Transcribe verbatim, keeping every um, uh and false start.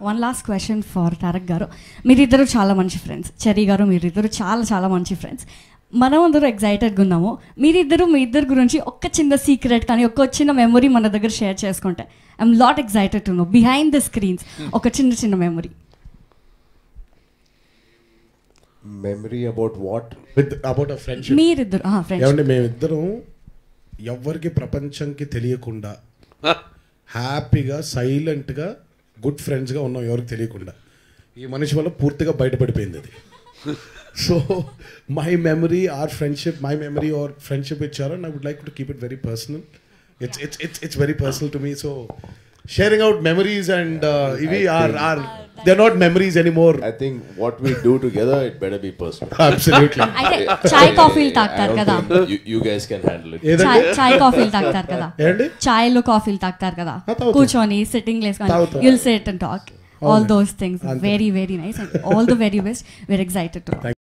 One last question for Tarak Garo. Meeridaru chala manchi friends. Cherry Garo meeridaru chala chala manchi friends. Manam andaru excited gunnamo. Meeridaru mee iddaru gurinchi okka chinna secret kani okka chinna memory mana daggara share cheskunte. I'm lot excited to know behind the screens okka chinna chinna memory. Memory about what? With about a friendship. Meeridaru ah friendship. Yavne meeridaru yavvariki prapanchanki teliyakunda happy ga silent ga good friends ga unnam evariki teliyakunda ee manishi valla poorthiga bayita padipindi adi. So my memory our friendship my memory or friendship with Charan, I would like to keep it very personal. It's it's it's it's very personal to me, so sharing out memories and uh, ivi are are they're not memories anymore. I think what we do together it better be personal. Absolutely. Chai coffee l taaktar kada, you guys can handle it. Chai chai coffee l taaktar kada, chai lo coffee l taaktar kada, kuchoni sitting place kani, you'll sit and talk all those things. Very very nice and all the very best. We're excited to